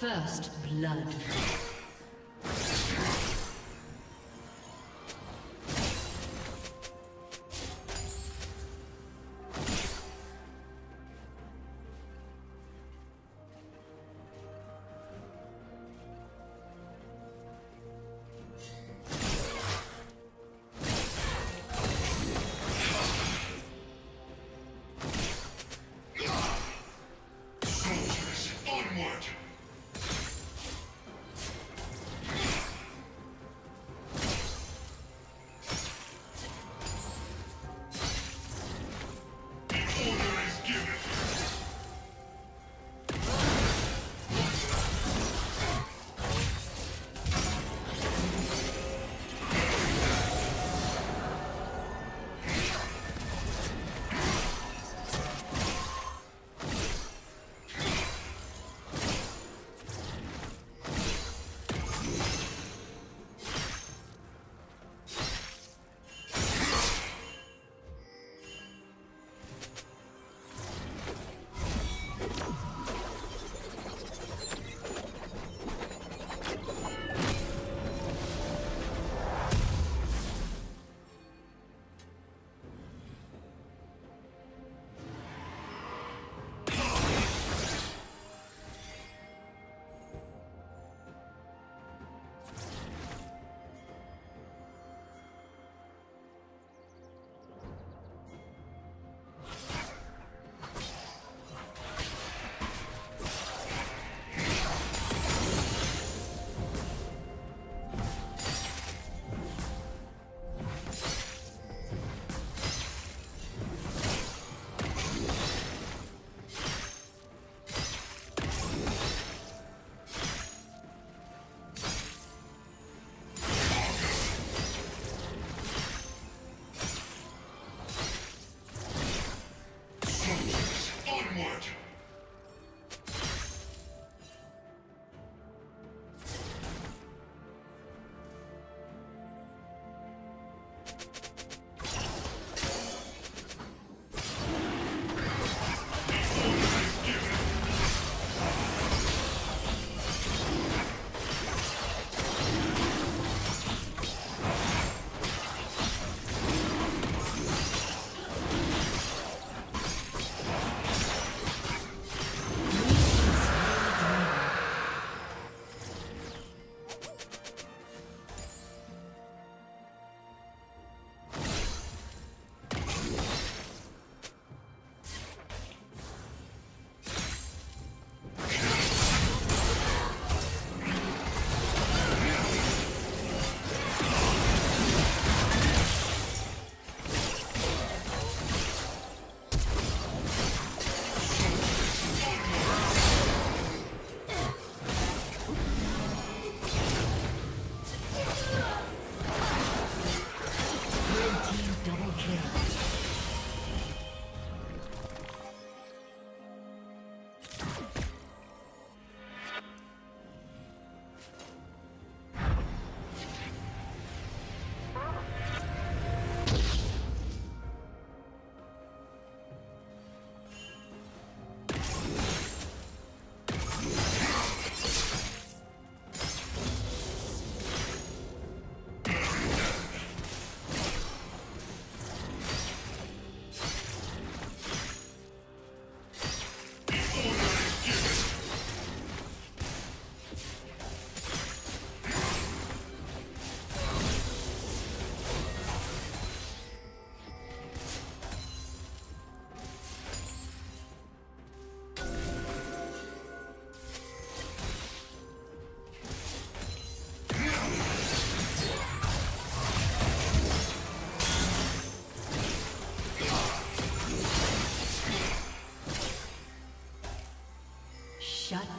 First blood.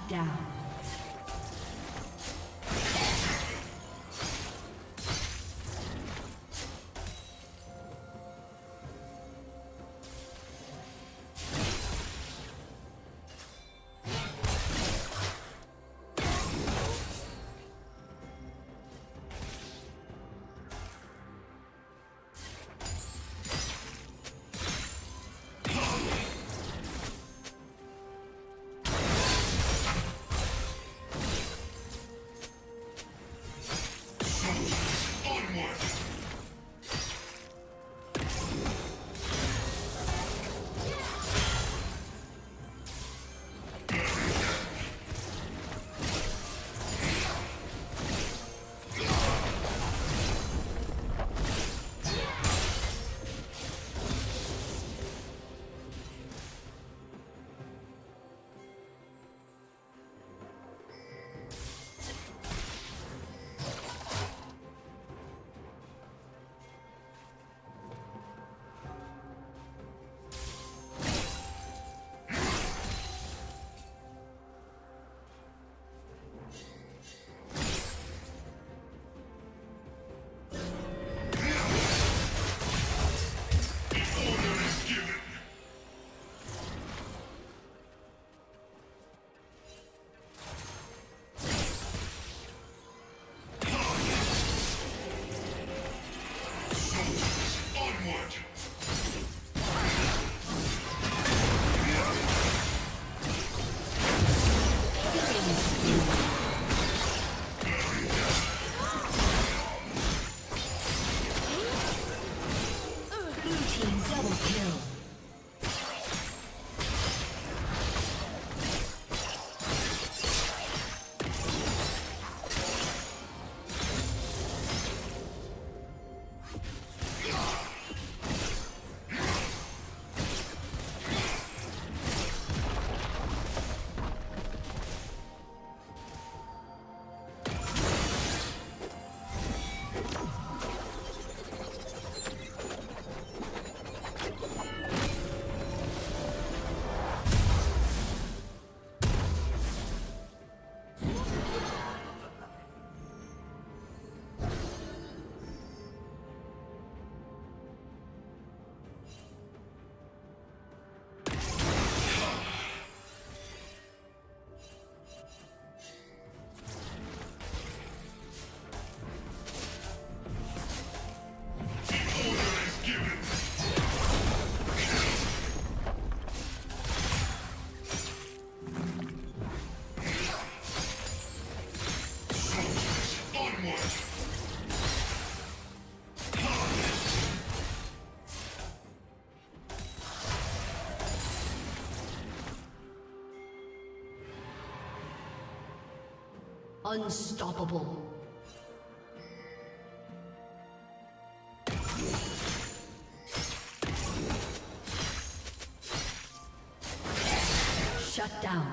Down. Unstoppable. Shut down.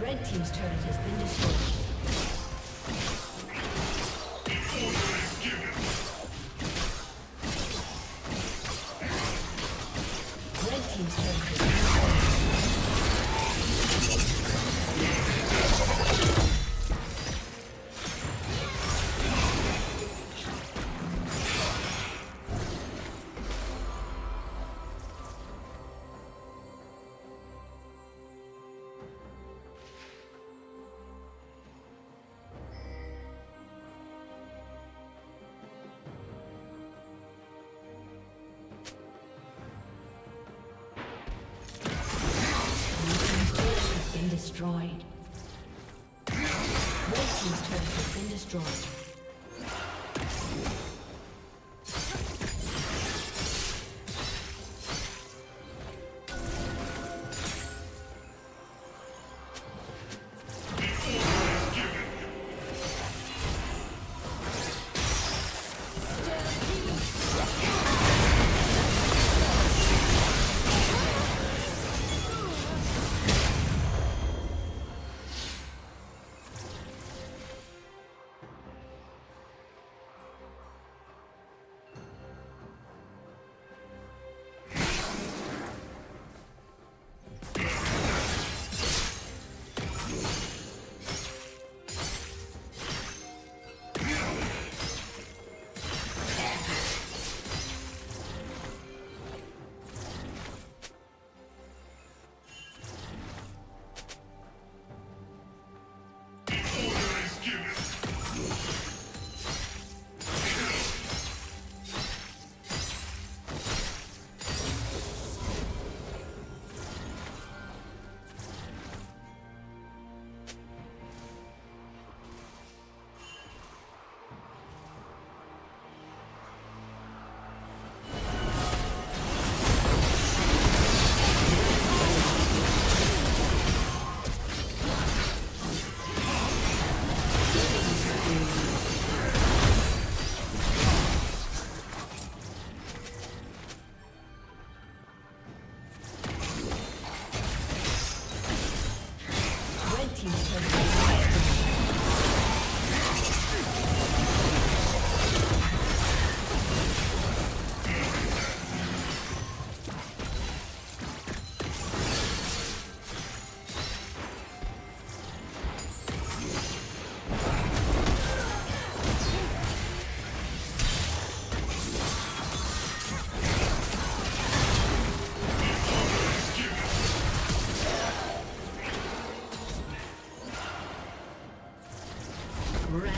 Red team's turret has been destroyed. Destroyed. Red team's turret has been destroyed.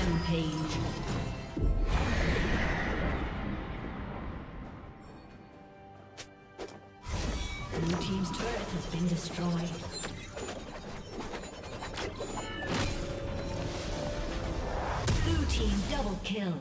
Rampage. Blue team's turret has been destroyed. Blue team double kill.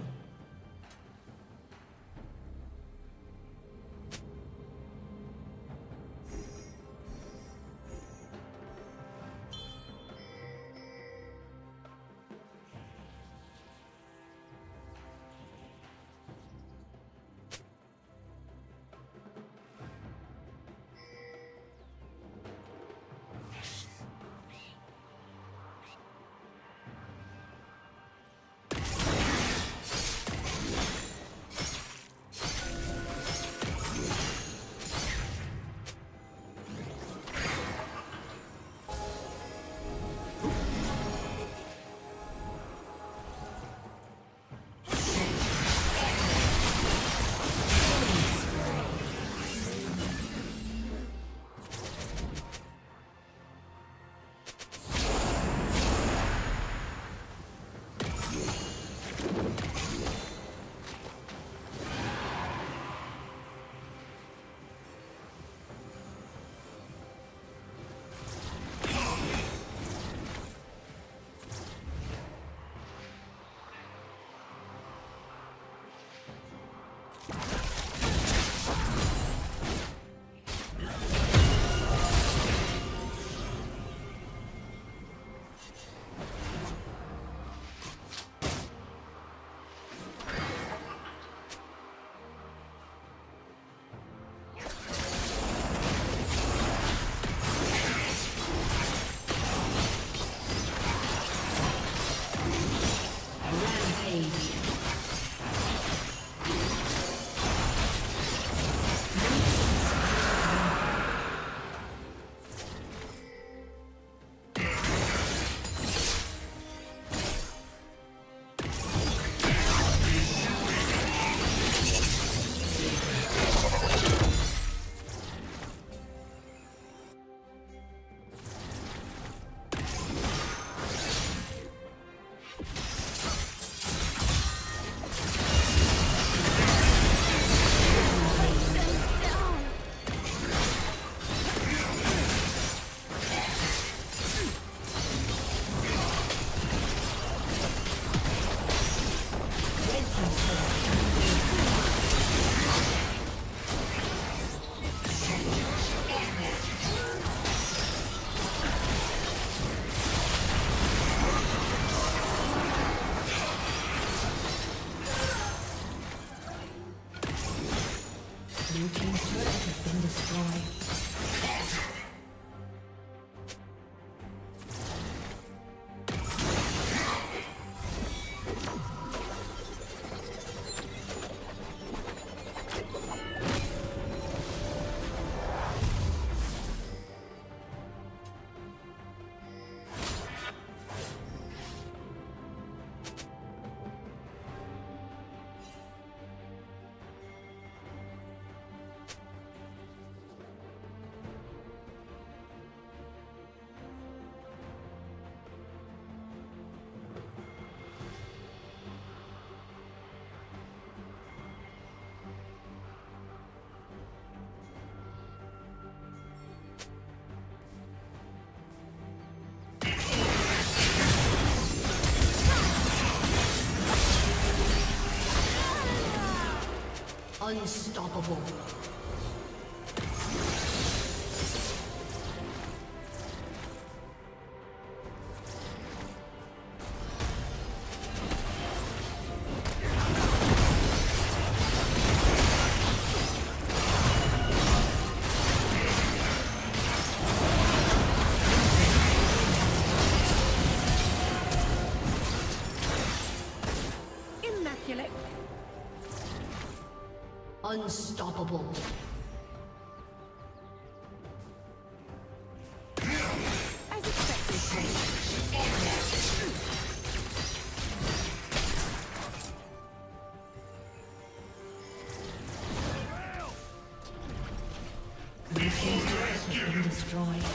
Unstoppable. Unstoppable. As expected. This is getting destroyed.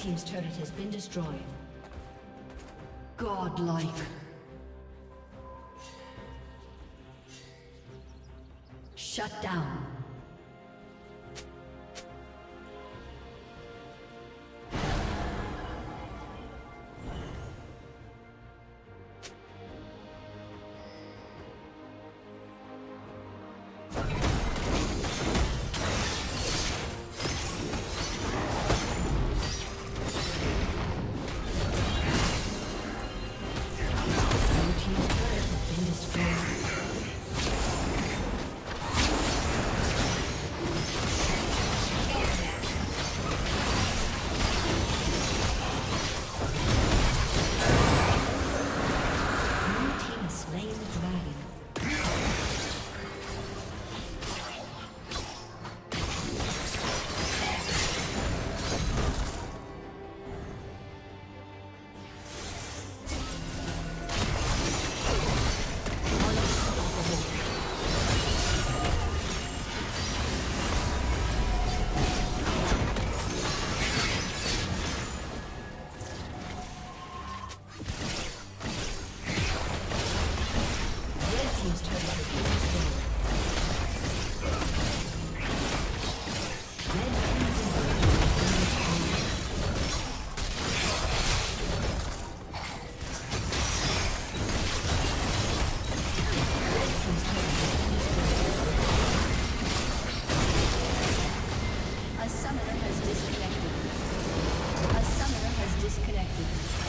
team's turret has been destroyed. Godlike. Shut down. A summoner has disconnected.